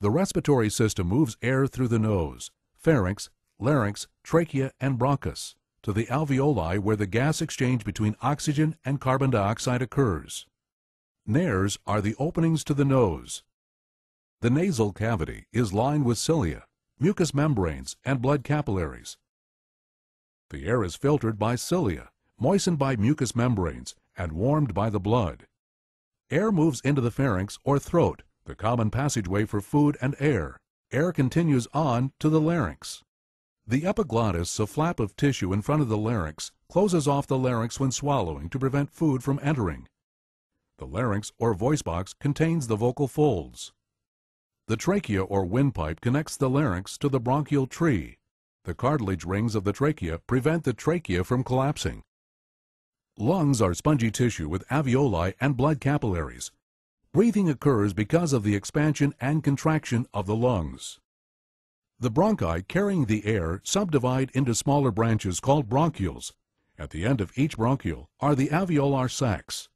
The respiratory system moves air through the nose, pharynx, larynx, trachea, and bronchus to the alveoli where the gas exchange between oxygen and carbon dioxide occurs. Nares are the openings to the nose. The nasal cavity is lined with cilia, mucous membranes, and blood capillaries. The air is filtered by cilia, moistened by mucous membranes, and warmed by the blood. Air moves into the pharynx or throat, the common passageway for food and air. Air continues on to the larynx. The epiglottis, a flap of tissue in front of the larynx, closes off the larynx when swallowing to prevent food from entering. The larynx or voice box contains the vocal folds. The trachea or windpipe connects the larynx to the bronchial tree. The cartilage rings of the trachea prevent the trachea from collapsing. Lungs are spongy tissue with alveoli and blood capillaries. Breathing occurs because of the expansion and contraction of the lungs. The bronchi carrying the air subdivide into smaller branches called bronchioles. At the end of each bronchiole are the alveolar sacs.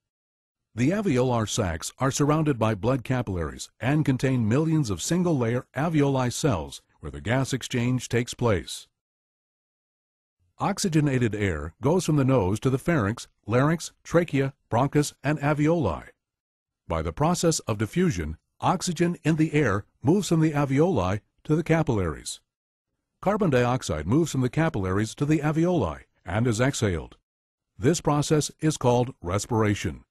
The alveolar sacs are surrounded by blood capillaries and contain millions of single-layer alveoli cells, where the gas exchange takes place. Oxygenated air goes from the nose to the pharynx, larynx, trachea, bronchus, and alveoli. By the process of diffusion, oxygen in the air moves from the alveoli to the capillaries. Carbon dioxide moves from the capillaries to the alveoli and is exhaled. This process is called respiration.